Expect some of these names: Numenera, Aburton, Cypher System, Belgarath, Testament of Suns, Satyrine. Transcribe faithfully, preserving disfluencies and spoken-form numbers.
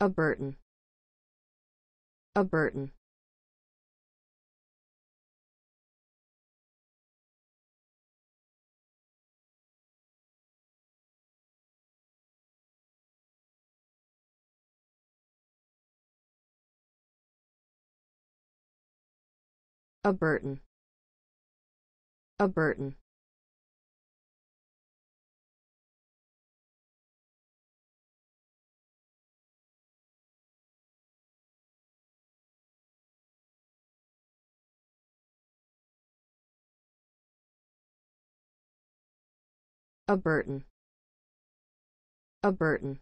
Aburton. Aburton. Aburton. Aburton. Aburton. Aburton.